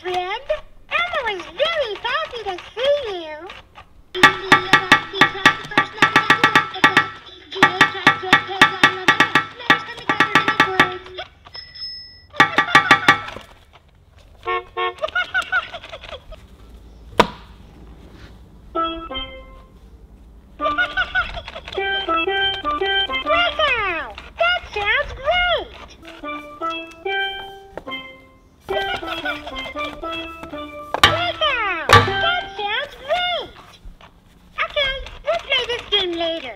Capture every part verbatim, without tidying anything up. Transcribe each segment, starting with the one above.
Fred. Elmo is very happy to see you. Wow, that sounds great. Later.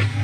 You